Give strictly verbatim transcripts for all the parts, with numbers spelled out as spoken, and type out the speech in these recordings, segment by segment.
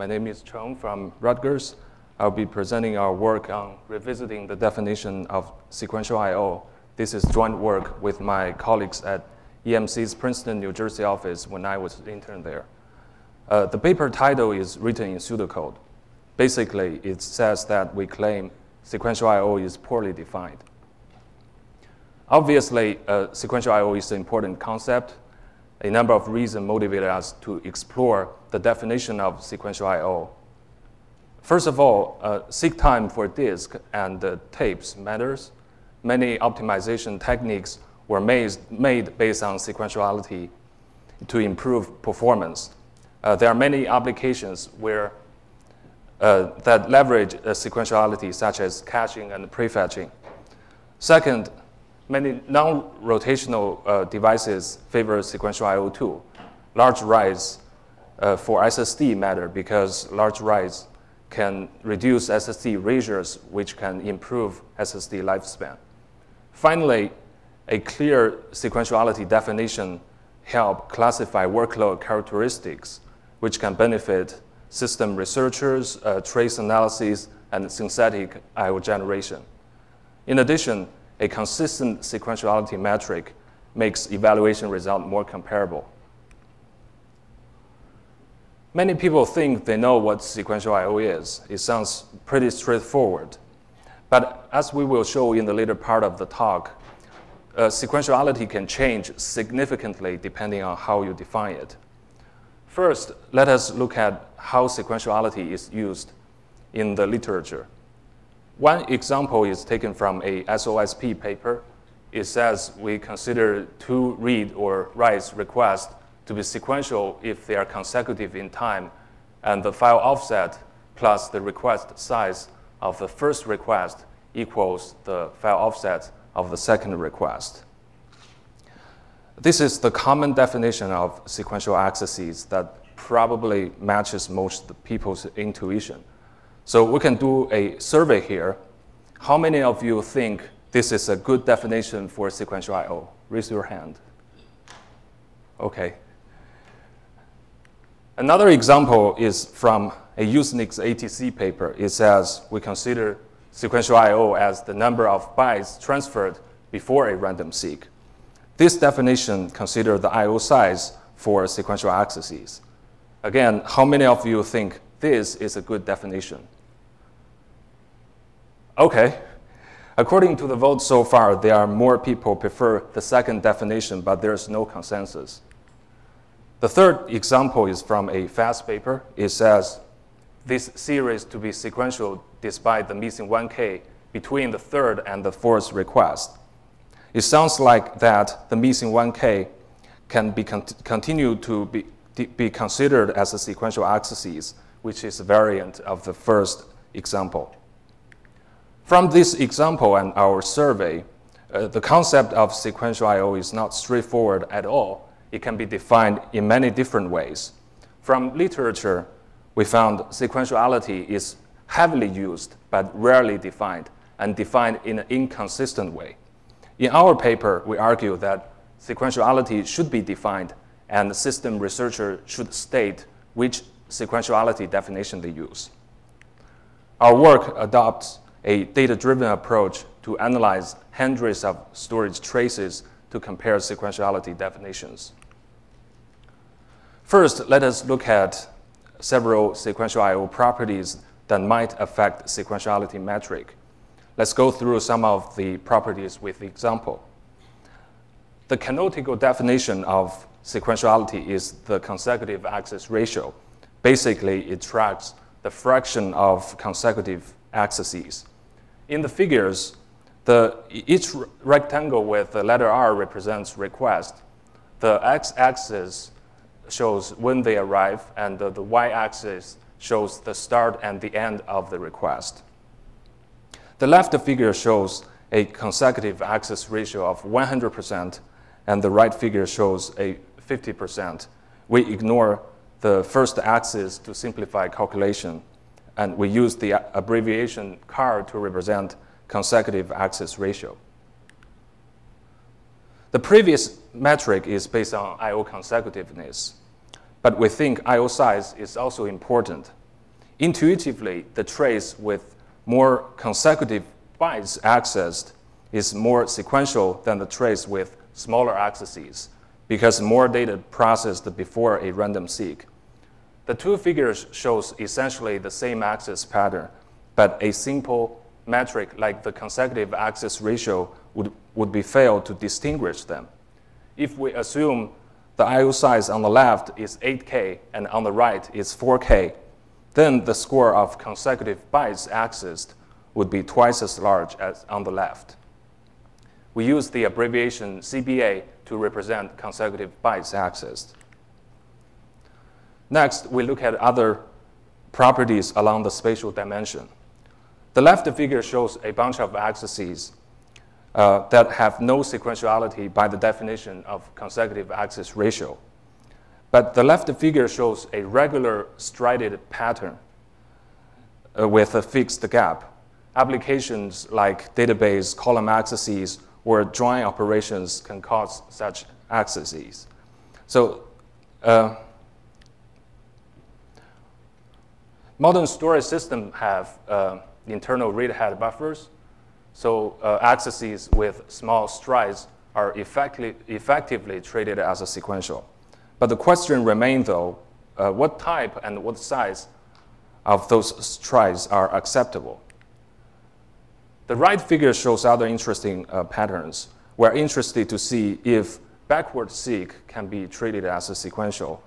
My name is Chong from Rutgers. I'll be presenting our work on revisiting the definition of sequential I O. This is joint work with my colleagues at E M C's Princeton, New Jersey office when I was an intern there. Uh, the paper title is written in pseudocode. Basically, it says that we claim sequential I O is poorly defined. Obviously, uh, sequential I O is an important concept. A number of reasons motivated us to explore the definition of sequential I O. First of all, uh, seek time for disk and uh, tapes matters. Many optimization techniques were made, made based on sequentiality to improve performance. Uh, there are many applications where, uh, that leverage uh, sequentiality, such as caching and prefetching. Second, many non-rotational uh, devices favor sequential I O too. Large writes uh, for S S D matter because large writes can reduce S S D ratios, which can improve S S D lifespan. Finally, a clear sequentiality definition helps classify workload characteristics, which can benefit system researchers, uh, trace analysis, and synthetic I O generation. In addition, a consistent sequentiality metric makes evaluation results more comparable. Many people think they know what sequential I O is. It sounds pretty straightforward. But as we will show in the later part of the talk, uh, sequentiality can change significantly depending on how you define it. First, let us look at how sequentiality is used in the literature. One example is taken from a S O S P paper. It says we consider two read or write requests to be sequential if they are consecutive in time, and the file offset plus the request size of the first request equals the file offset of the second request. This is the common definition of sequential accesses that probably matches most people's intuition. So we can do a survey here. How many of you think this is a good definition for sequential I O? Raise your hand. Okay. Another example is from a USENIX A T C paper. It says we consider sequential I O as the number of bytes transferred before a random seek. This definition considers the I O size for sequential accesses. Again, how many of you think this is a good definition? Okay. According to the vote so far, there are more people prefer the second definition, but there is no consensus. The third example is from a FAST paper. It says this series to be sequential despite the missing one K between the third and the fourth request. It sounds like that the missing one K can be con continue to be, be considered as a sequential accesses, which is a variant of the first example. From this example and our survey, uh, the concept of sequential I O is not straightforward at all. It can be defined in many different ways. From literature, we found sequentiality is heavily used but rarely defined, and defined in an inconsistent way. In our paper, we argue that sequentiality should be defined, and the system researcher should state which sequentiality definition they use. Our work adopts a data-driven approach to analyze hundreds of storage traces to compare sequentiality definitions. First, let us look at several sequential I O properties that might affect sequentiality metric. Let's go through some of the properties with the example. The canonical definition of sequentiality is the consecutive access ratio. Basically, it tracks the fraction of consecutive accesses. In the figures, the, each rectangle with the letter R represents request. The x-axis shows when they arrive, and the, the y-axis shows the start and the end of the request. The left figure shows a consecutive access ratio of one hundred percent, and the right figure shows a fifty percent. We ignore the first axis to simplify calculation, and we use the abbreviation C A R to represent consecutive access ratio. The previous metric is based on I O consecutiveness, but we think I O size is also important. Intuitively, the trace with more consecutive bytes accessed is more sequential than the trace with smaller accesses, because more data processed before a random seek. The two figures shows essentially the same access pattern, but a simple metric like the consecutive access ratio would, would be failed to distinguish them. If we assume the I O size on the left is eight K and on the right is four K, then the score of consecutive bytes accessed would be twice as large as on the left. We use the abbreviation C B A to represent consecutive bytes accessed. Next, we look at other properties along the spatial dimension. The left figure shows a bunch of accesses uh, that have no sequentiality by the definition of consecutive access ratio. But the left figure shows a regular strided pattern uh, with a fixed gap. Applications like database column accesses or join operations can cause such accesses. So, uh, modern storage systems have uh, internal read-ahead buffers, so uh, accesses with small strides are effectively, effectively treated as a sequential. But the question remains, though, uh, what type and what size of those strides are acceptable? The right figure shows other interesting uh, patterns. We're interested to see if backward seek can be treated as a sequential,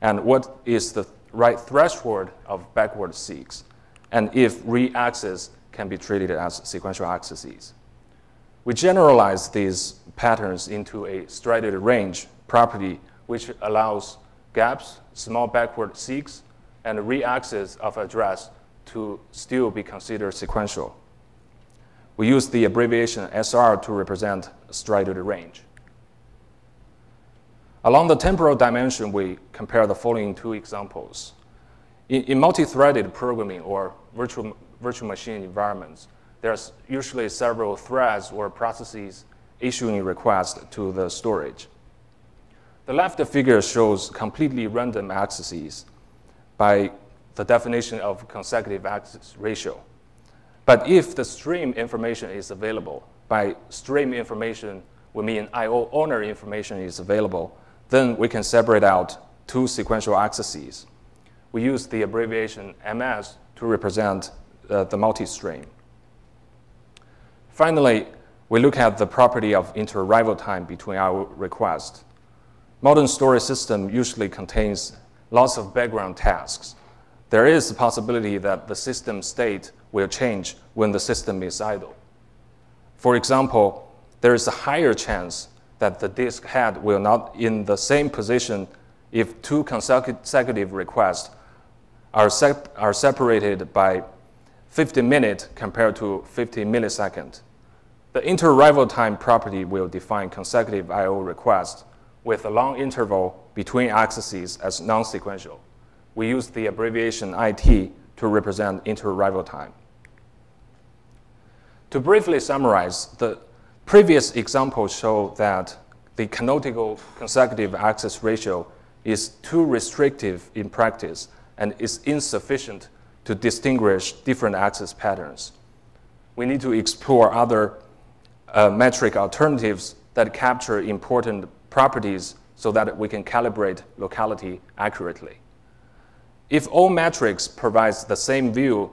and what is the right threshold of backward seeks, and if re-access can be treated as sequential accesses. We generalize these patterns into a strided range property, which allows gaps, small backward seeks, and re-access of address to still be considered sequential. We use the abbreviation S R to represent strided range. Along the temporal dimension, we compare the following two examples. In, in multi-threaded programming or virtual, virtual machine environments, there's usually several threads or processes issuing requests to the storage. The left figure shows completely random accesses by the definition of consecutive access ratio. But if the stream information is available, by stream information, we mean I O owner information is available, then we can separate out two sequential accesses. We use the abbreviation M S to represent uh, the multi-stream. Finally, we look at the property of interarrival time between I O requests. Modern storage system usually contains lots of background tasks. There is a possibility that the system state will change when the system is idle. For example, there is a higher chance that the disk head will not be in the same position if two consecutive requests are, sep are separated by fifty minutes compared to fifty milliseconds. The interarrival time property will define consecutive I O requests with a long interval between accesses as non-sequential. We use the abbreviation I T to represent interarrival time. To briefly summarize, the previous examples show that the canonical consecutive access ratio is too restrictive in practice and is insufficient to distinguish different access patterns. We need to explore other uh, metric alternatives that capture important properties so that we can calibrate locality accurately. If all metrics provides the same view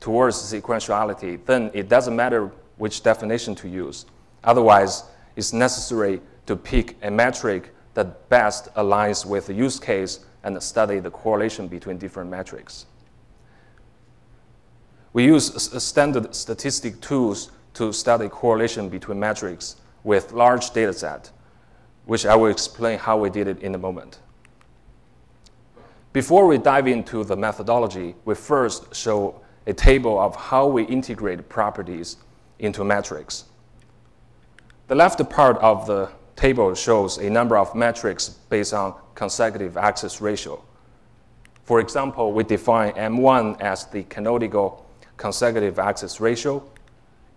towards sequentiality, then it doesn't matter which definition to use. Otherwise, it's necessary to pick a metric that best aligns with the use case and study the correlation between different metrics. We use standard statistic tools to study correlation between metrics with large data set, which I will explain how we did it in a moment. Before we dive into the methodology, we first show a table of how we integrate properties into metrics. The left part of the table shows a number of metrics based on consecutive access ratio. For example, we define M one as the canonical consecutive access ratio.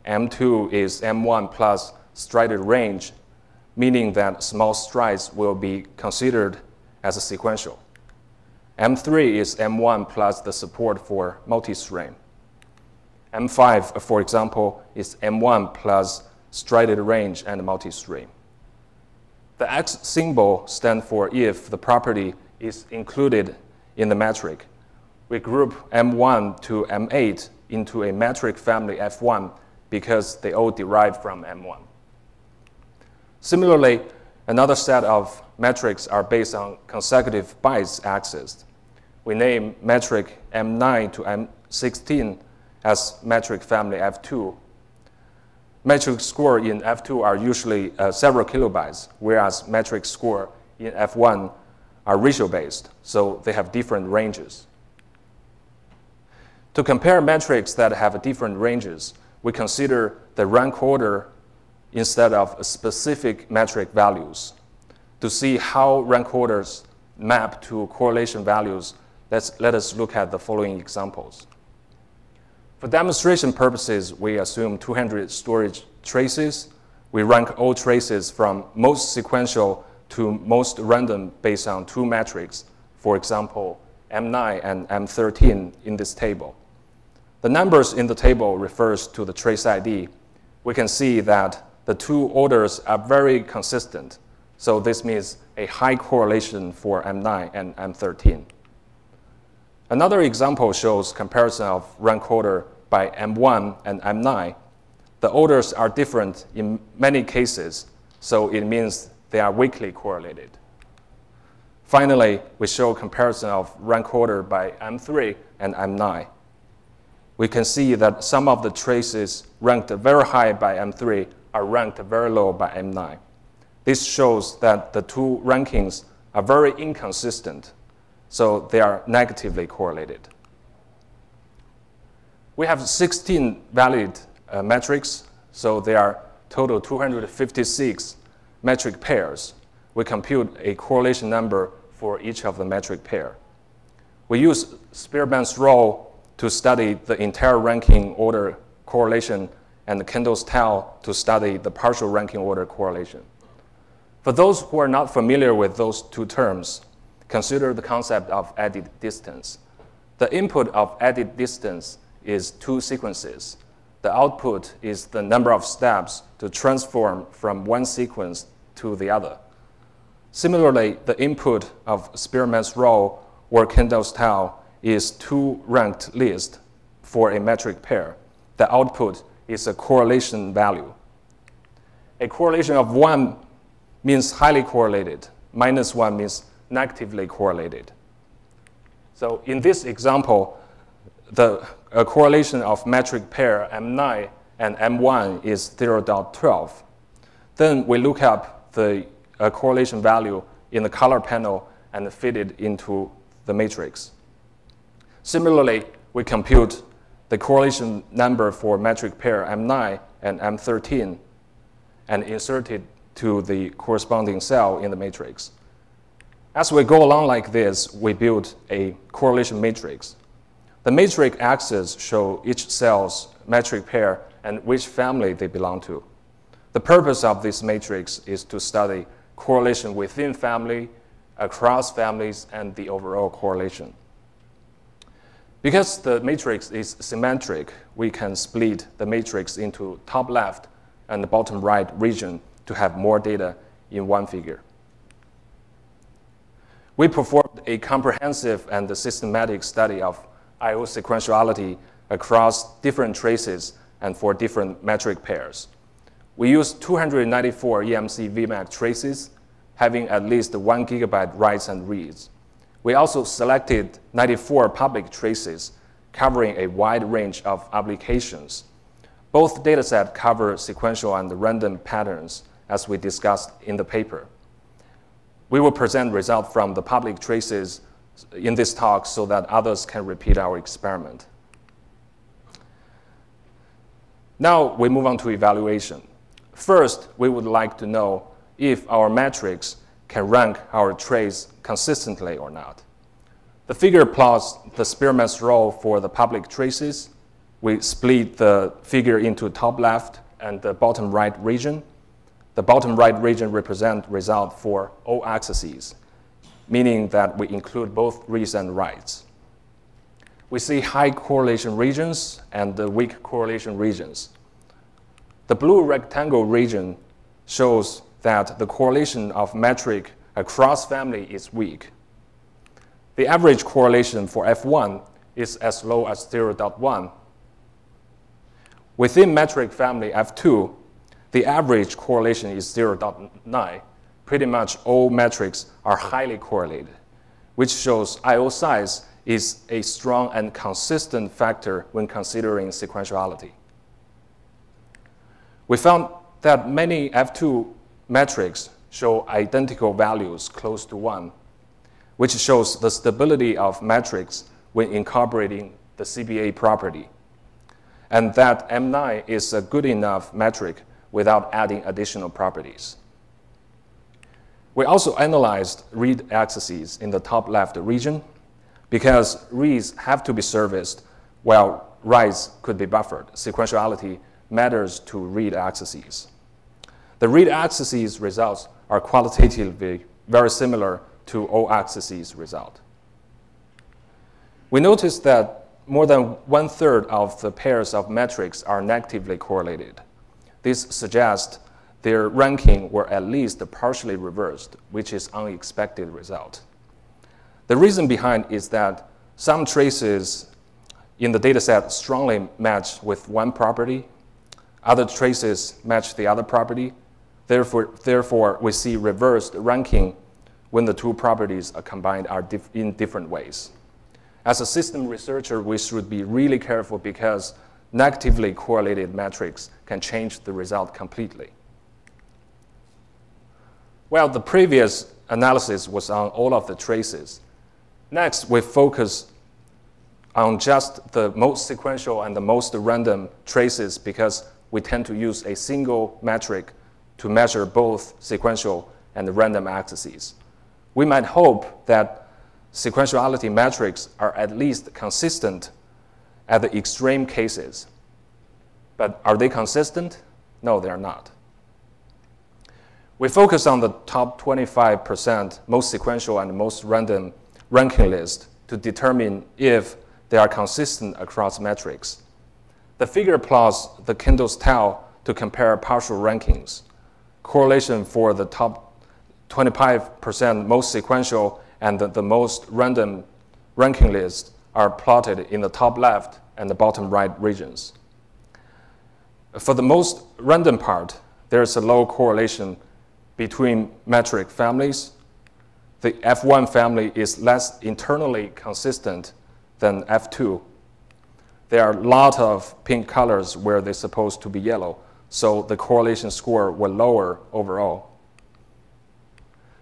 M two is M one plus strided range, meaning that small strides will be considered as a sequential. M three is M one plus the support for multi-strain. M five, for example, is M one plus strided range and multi-strain. The X symbol stands for if the property is included in the metric. We group M one to M eight into a metric family F one because they all derive from M one. Similarly, another set of metrics are based on consecutive bytes accessed. We name metric M nine to M sixteen as metric family F two. Metric score in F two are usually uh, several kilobytes, whereas metric score in F one are ratio-based, so they have different ranges. To compare metrics that have different ranges, we consider the rank order instead of specific metric values. To see how rank orders map to correlation values, let's, let us look at the following examples. For demonstration purposes, we assume two hundred storage traces. We rank all traces from most sequential to most random based on two metrics, for example, M nine and M thirteen in this table. The numbers in the table refers to the trace I D. We can see that the two orders are very consistent, so this means a high correlation for M nine and M thirteen. Another example shows comparison of rank order by M one and M nine. The orders are different in many cases, so it means they are weakly correlated. Finally, we show comparison of rank order by M three and M nine. We can see that some of the traces ranked very high by M three are ranked very low by M nine. This shows that the two rankings are very inconsistent, so they are negatively correlated. We have sixteen valid uh, metrics, so there are total two hundred fifty-six metric pairs. We compute a correlation number for each of the metric pair. We use Spearman's rho to study the entire ranking order correlation and Kendall's tau to study the partial ranking order correlation. For those who are not familiar with those two terms, consider the concept of added distance. The input of added distance is two sequences. The output is the number of steps to transform from one sequence to the other. Similarly, the input of Spearman's rho or Kendall's tau is two ranked lists for a metric pair. The output is a correlation value. A correlation of one means highly correlated. Minus one means negatively correlated. So in this example, the a correlation of metric pair M nine and M one is zero point one two. Then we look up the uh, correlation value in the color panel and fit it into the matrix. Similarly, we compute the correlation number for metric pair M nine and M thirteen and insert it to the corresponding cell in the matrix. As we go along like this, we build a correlation matrix. The matrix axes show each cell's metric pair and which family they belong to. The purpose of this matrix is to study correlation within family, across families, and the overall correlation. Because the matrix is symmetric, we can split the matrix into top left and the bottom right region to have more data in one figure. We performed a comprehensive and systematic study of I O sequentiality across different traces and for different metric pairs. We used two hundred ninety-four E M C V MAX traces, having at least one gigabyte writes and reads. We also selected ninety-four public traces, covering a wide range of applications. Both datasets cover sequential and random patterns, as we discussed in the paper. We will present results from the public traces in this talk so that others can repeat our experiment. Now we move on to evaluation. First, we would like to know if our matrix can rank our trace consistently or not. The figure plots the Spearman's rho for the public traces. We split the figure into top left and the bottom right region. The bottom right region represents results for all axes. meaning that we include both reads and writes. We see high correlation regions and the weak correlation regions. The blue rectangle region shows that the correlation of metric across family is weak. The average correlation for F one is as low as zero point one. Within metric family F two, the average correlation is zero point nine. Pretty much all metrics are highly correlated, which shows I O size is a strong and consistent factor when considering sequentiality. We found that many F two metrics show identical values close to one, which shows the stability of metrics when incorporating the C B A property, and that M nine is a good enough metric without adding additional properties. We also analyzed read axes in the top left region because reads have to be serviced while writes could be buffered. Sequentiality matters to read axes. The read axes results are qualitatively very similar to all axes result. We noticed that more than one third of the pairs of metrics are negatively correlated. This suggests their ranking were at least partially reversed, which is an unexpected result. The reason behind is that some traces in the dataset strongly match with one property, other traces match the other property, therefore, therefore we see reversed ranking when the two properties are combined are dif- in different ways. As a system researcher, we should be really careful because negatively correlated metrics can change the result completely. Well, the previous analysis was on all of the traces. Next, we focus on just the most sequential and the most random traces because we tend to use a single metric to measure both sequential and random axes. We might hope that sequentiality metrics are at least consistent at the extreme cases. But are they consistent? No, they are not. We focus on the top twenty-five percent most sequential and most random ranking list to determine if they are consistent across metrics. The figure plots the Kendall's tau to compare partial rankings. Correlation for the top twenty-five percent most sequential and the, the most random ranking list are plotted in the top left and the bottom right regions. For the most random part, there is a low correlation between metric families. The F one family is less internally consistent than F two. There are a lot of pink colors where they're supposed to be yellow, so the correlation score will lower overall.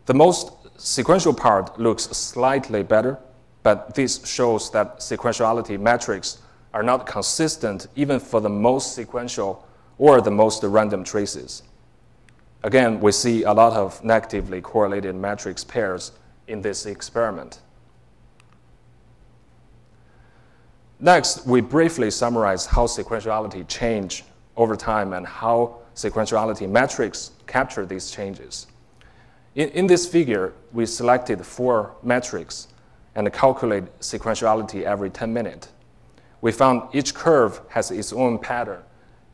The most sequential part looks slightly better, but this shows that sequentiality metrics are not consistent even for the most sequential or the most random traces. Again, we see a lot of negatively correlated matrix pairs in this experiment. Next, we briefly summarize how sequentiality changes over time and how sequentiality metrics capture these changes. In, in this figure, we selected four metrics and calculate sequentiality every ten minutes. We found each curve has its own pattern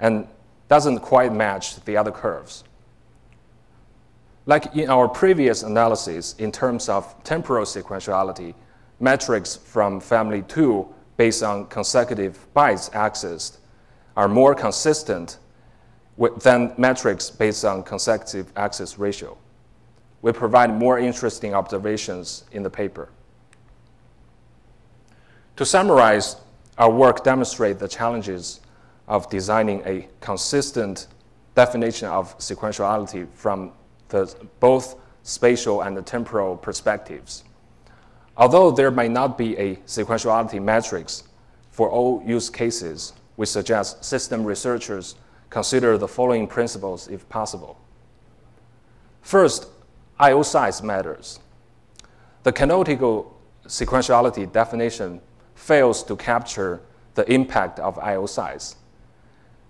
and doesn't quite match the other curves. Like in our previous analysis, in terms of temporal sequentiality, metrics from family two based on consecutive bytes accessed are more consistent with, than metrics based on consecutive access ratio. We provide more interesting observations in the paper. To summarize, our work demonstrates the challenges of designing a consistent definition of sequentiality from the, both spatial and the temporal perspectives. Although there may not be a sequentiality matrix for all use cases, we suggest system researchers consider the following principles if possible. First, I O size matters. The canonical sequentiality definition fails to capture the impact of I O size.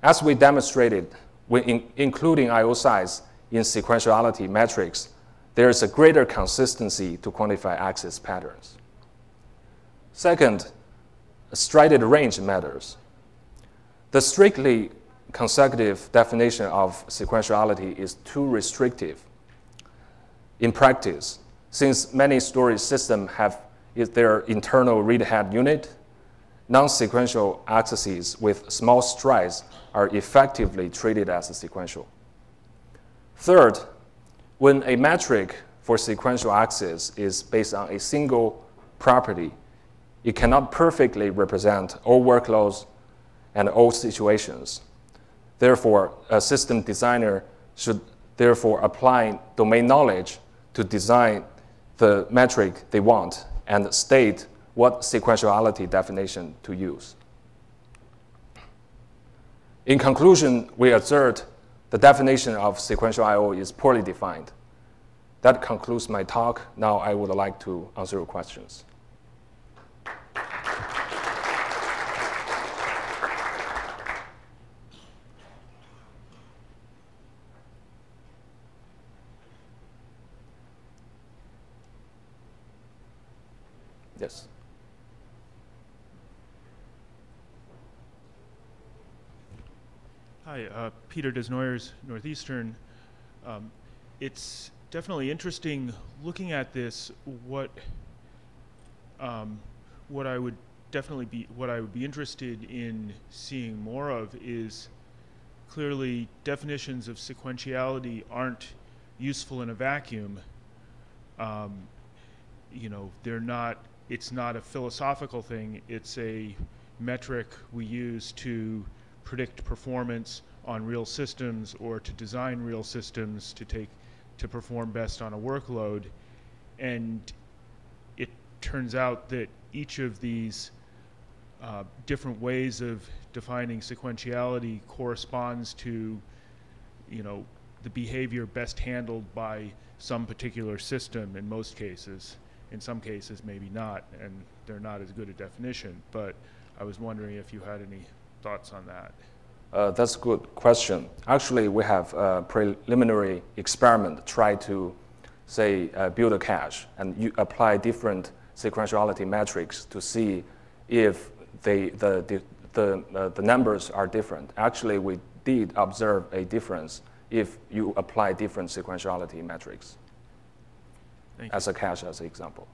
As we demonstrated, when in, including I O size in sequentiality metrics, there is a greater consistency to quantify axis patterns. Second, strided range matters. The strictly consecutive definition of sequentiality is too restrictive in practice, since many storage systems have their internal read-ahead unit. Non-sequential axes with small strides are effectively treated as a sequential. Third, when a metric for sequential axis is based on a single property, it cannot perfectly represent all workloads and all situations. Therefore, a system designer should therefore apply domain knowledge to design the metric they want and state what sequentiality definition to use. In conclusion, we assert the definition of sequential I O is poorly defined. That concludes my talk. Now I would like to answer your questions. Yes. Hi, uh, Peter Desnoyers, Northeastern. Um, it's definitely interesting looking at this. What um, what I would definitely be what I would be interested in seeing more of is clearly definitions of sequentiality aren't useful in a vacuum. Um, you know, they're not. It's not a philosophical thing, it's a metric we use to predict performance on real systems or to design real systems to take to perform best on a workload. And it turns out that each of these uh, different ways of defining sequentiality corresponds to, you know, the behavior best handled by some particular system in most cases. In some cases, maybe not, and they're not as good a definition. But I was wondering if you had any thoughts on that. Uh, that's a good question. Actually, we have a preliminary experiment try to, say, uh, build a cache, and you apply different sequentiality metrics to see if they, the, the, the, uh, the numbers are different. Actually, we did observe a difference if you apply different sequentiality metrics. As a cache, as an example.